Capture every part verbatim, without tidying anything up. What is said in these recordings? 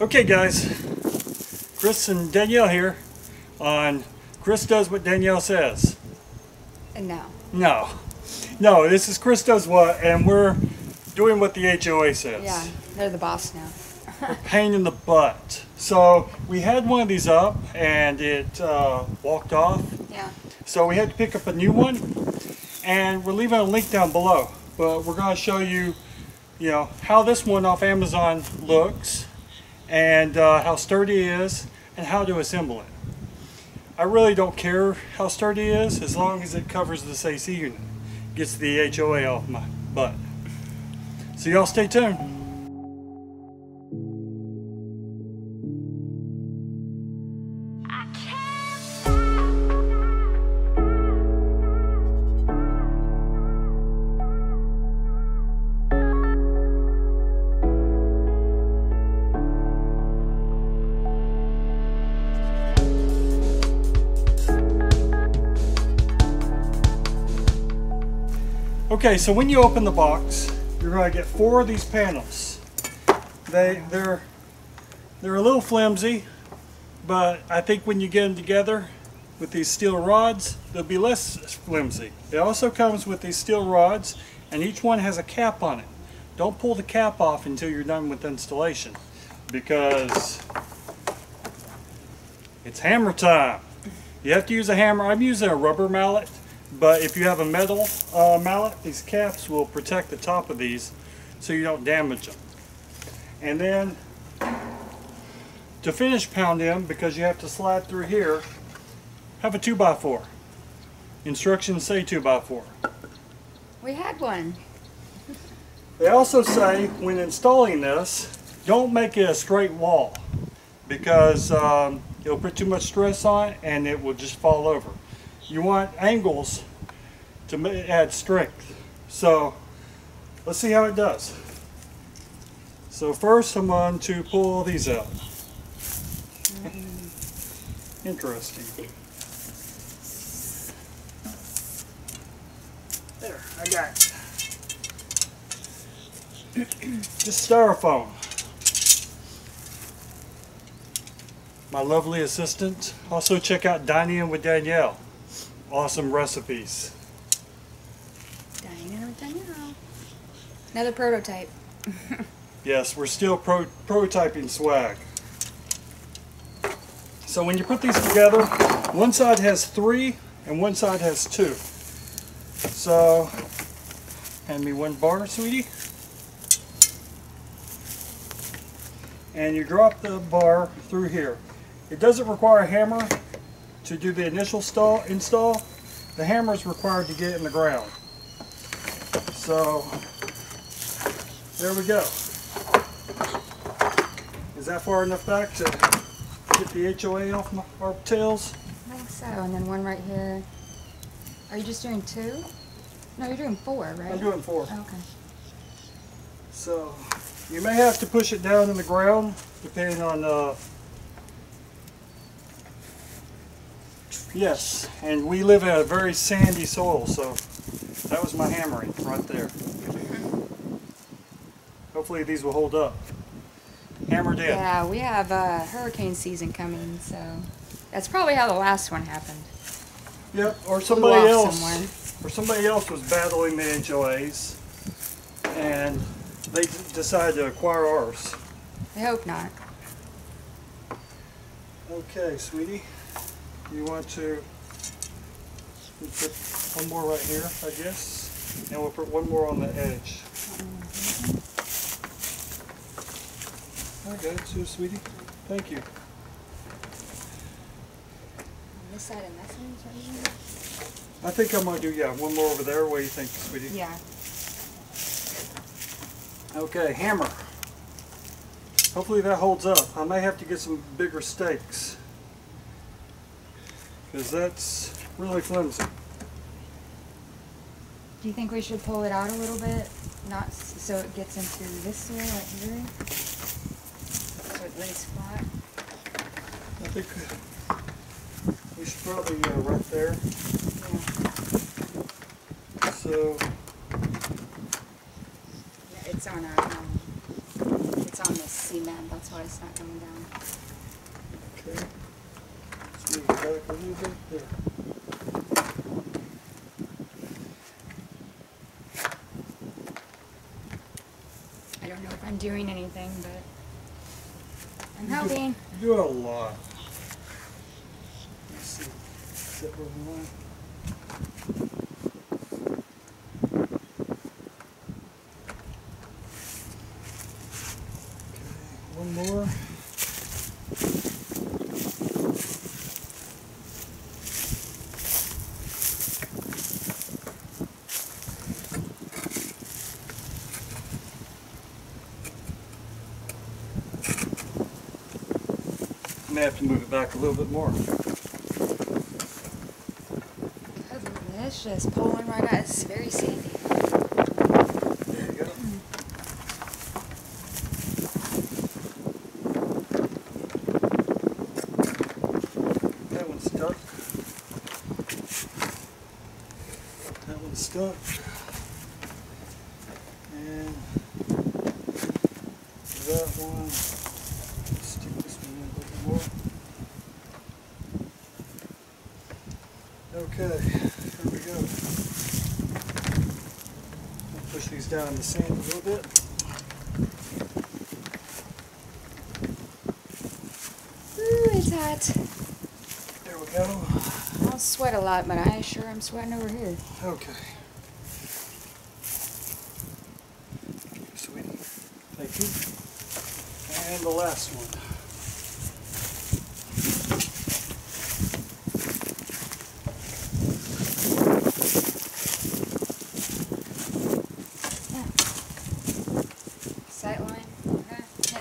Okay guys, Chris and Danielle here on Chris Does What Danielle Says. No. No. No, this is Chris Does What, and we're doing what the H O A says. Yeah, they're the boss now. A pain in the butt. So we had one of these up and it uh, walked off. Yeah. So we had to pick up a new one, and we're leaving a link down below. But we're going to show you, you know, how this one off Amazon looks, and uh, how sturdy it is, and how to assemble it. I really don't care how sturdy it is, as long as it covers this A C unit. Gets the H O A off my butt. So y'all stay tuned. Okay, so when you open the box, you're going to get four of these panels. They, they're, they're a little flimsy, but I think when you get them together with these steel rods, they'll be less flimsy. It also comes with these steel rods, and each one has a cap on it. Don't pull the cap off until you're done with installation, because it's hammer time. You have to use a hammer. I'm using a rubber mallet. But if you have a metal uh, mallet, these caps will protect the top of these so you don't damage them. And then to finish pound in, because you have to slide through here, have a two by four. Instructions say two by four. We had one. They also say when installing this, don't make it a straight wall, because um, it'll put too much stress on it and it will just fall over. You want angles to add strength. So let's see how it does. So first I'm going to pull all these out. Mm. Interesting. There, I got it. Just styrofoam. My lovely assistant. Also check out Dining in with Danielle. Awesome recipes. Dining with Danielle. Another prototype. Yes, we're still pro prototyping swag. So when you put these together, one side has three and one side has two. So, hand me one bar, sweetie. And you drop the bar through here. It doesn't require a hammer. To do the initial stall, install, the hammer is required to get in the ground. So, there we go. Is that far enough back to get the H O A off my, our tails? I think so. And then one right here. Are you just doing two? No, you're doing four, right? I'm doing four. Oh, okay. So, you may have to push it down in the ground, depending on... Uh, Yes, and we live in a very sandy soil, so that was my hammering right there. Hopefully these will hold up. Hammered in. Yeah, we have uh, hurricane season coming, so that's probably how the last one happened. Yep, or somebody else, somewhere. or somebody else was battling the H O As, and they decided to acquire ours. I hope not. Okay, sweetie. You want to put one more right here, I guess, and we'll put one more on the edge. I got it too, sweetie. Thank you. On this side and that side? I think I'm going to do, yeah, one more over there. What do you think, sweetie? Yeah. Okay, hammer. Hopefully that holds up. I may have to get some bigger stakes, because that's really flimsy. Do you think we should pull it out a little bit, not so it gets into this way right here, so it lays flat? I think we should probably go uh, right there. Yeah. So yeah, it's on a um, it's on the cement. That's why why it's not going down. Okay. So you got it a little bit there. I don't know if I'm doing anything, but I'm you helping. Do, you're doing a lot. Let's see. Is that where we want? I have to move it back a little bit more. That's just pulling right out. It's very sandy. There you go. Mm-hmm. That one's stuck. That one's stuck. And that one. Okay, here we go. I'll push these down in the sand a little bit. Ooh, it's hot. There we go. I don't sweat a lot, but I sure am sweating over here. Okay. Thank you, sweetie. Thank you. And the last one.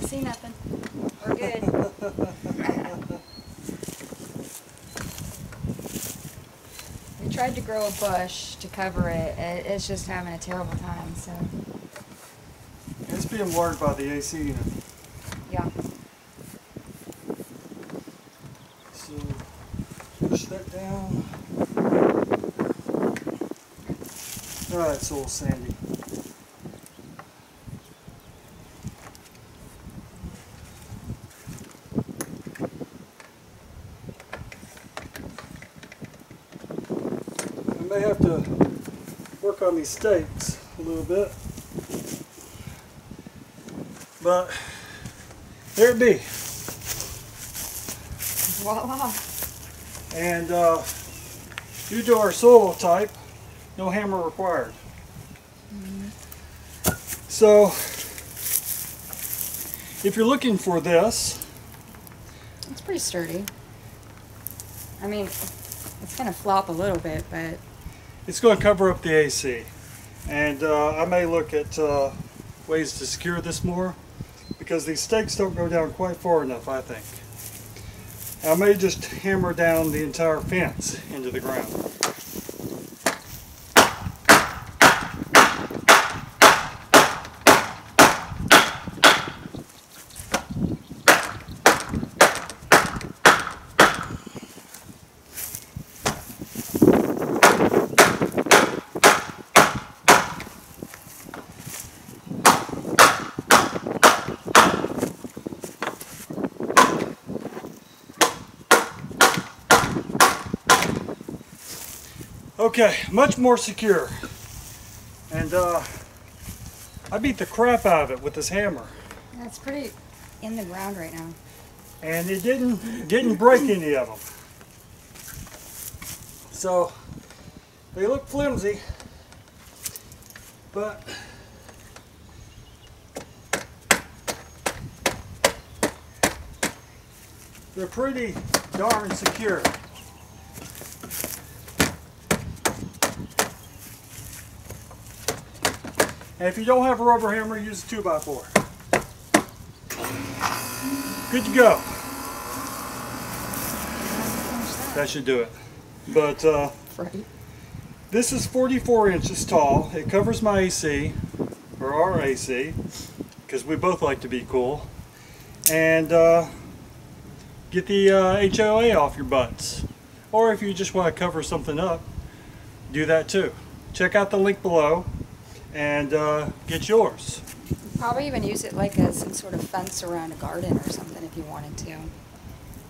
See nothing. We're good. We tried to grow a bush to cover it. It's just having a terrible time. So it's being warmed by the A C unit. Yeah. So push that down. All right, it's all sandy. I have to work on these stakes a little bit, but there it be. Voila. And uh, due to our soil type, no hammer required. Mm-hmm. So if you're looking for this, it's pretty sturdy. I mean, it's gonna flop a little bit, but it's going to cover up the A C, and uh, I may look at uh, ways to secure this more, because these stakes don't go down quite far enough, I think. I may just hammer down the entire fence into the ground. Okay, much more secure, and uh, I beat the crap out of it with this hammer. Yeah, it's pretty in the ground right now. And it didn't didn't break any of them. So they look flimsy, but they're pretty darn secure. And if you don't have a rubber hammer, use a two by four. Good to go. That should do it. But uh, this is forty-four inches tall. It covers my A C, or our A C, because we both like to be cool. And uh, get the uh, H O A off your butts. Or if you just want to cover something up, do that too. Check out the link below. and uh, get yours. Probably even use it like as some sort of fence around a garden or something if you wanted to.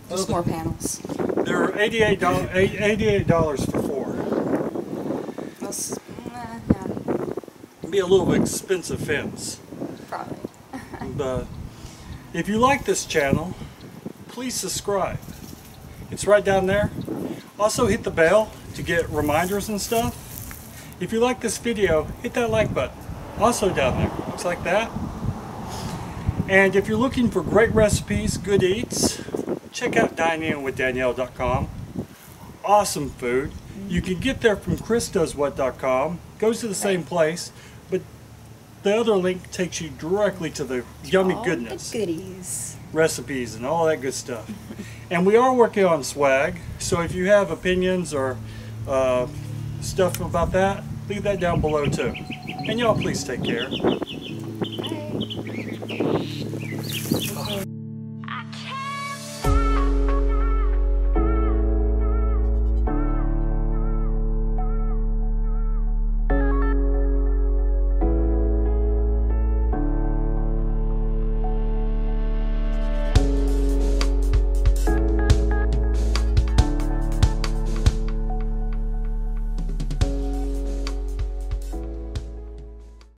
Just more panels. They're eighty-eight dollars, eighty-eight dollars for four. That's, uh, yeah. It'd be a little expensive fence. Probably. But if you like this channel, please subscribe. It's right down there. Also hit the bell to get reminders and stuff. If you like this video, hit that like button. Also down there, looks like that. And if you're looking for great recipes, good eats, check out Dine In With Danielle dot com. Awesome food. You can get there from Chris Does What dot com. Goes to the same place, but the other link takes you directly to the yummy all goodness. The goodies. Recipes and all that good stuff. And we are working on swag, so if you have opinions or uh, stuff about that, leave that down below too. And y'all please take care.